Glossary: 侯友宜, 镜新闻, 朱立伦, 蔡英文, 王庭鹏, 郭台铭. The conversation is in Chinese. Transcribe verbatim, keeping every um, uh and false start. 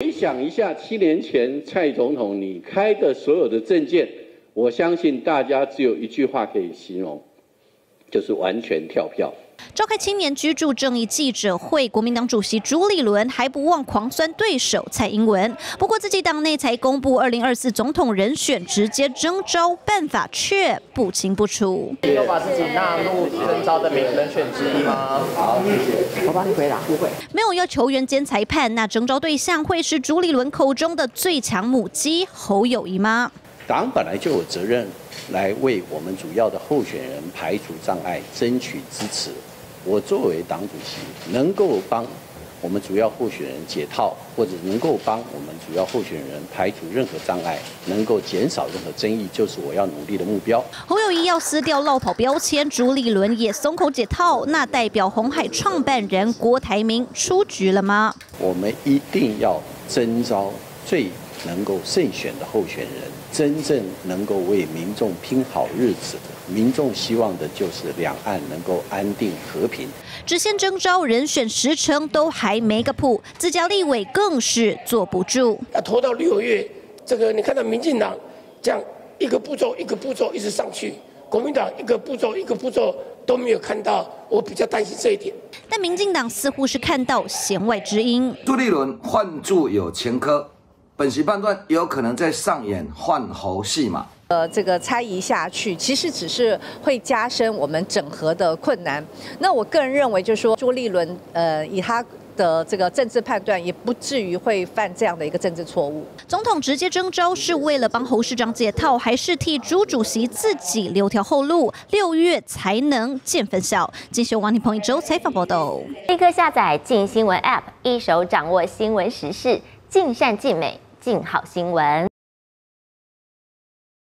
回想一下七年前蔡总统你开的所有的政见，我相信大家只有一句话可以形容，就是完全跳票。 召开青年居住正义记者会，国民党主席朱立伦还不忘狂酸对手蔡英文。不过自己党内才公布二零二四总统人选，直接征召办法却不清不楚。你有把自己纳入征召的名人选之一吗？好，我帮你回答，不会。没有要球员兼裁判，那征召对象会是朱立伦口中的最强母鸡侯友宜吗？党本来就有责任来为我们主要的候选人排除障碍，争取支持。 我作为党主席，能够帮我们主要候选人解套，或者能够帮我们主要候选人排除任何障碍，能够减少任何争议，就是我要努力的目标。侯友宜要撕掉落跑标签，朱立伦也松口解套。那代表鸿海创办人郭台铭出局了吗？我们一定要征召最能够胜选的候选人，真正能够为民众拼好日子。 民众希望的就是两岸能够安定和平。只限征召人选时程都还没个谱，自家立委更是坐不住。要拖到六月，这个你看到民进党这样一个步骤一个步骤一直上去，国民党一个步骤一个步骤都没有看到，我比较担心这一点。但民进党似乎是看到弦外之音。朱立伦换柱有前科，本席判断有可能在上演换猴戏码。 呃，这个猜疑下去，其实只是会加深我们整合的困难。那我个人认为，就是说朱立伦，呃，以他的这个政治判断，也不至于会犯这样的一个政治错误。总统直接征召是为了帮侯市长解套，还是替朱主席自己留条后路？六月才能见分晓。记者王庭鹏一周采访报道。立刻下载镜新闻 App， 一手掌握新闻时事，尽善尽美，尽好新闻。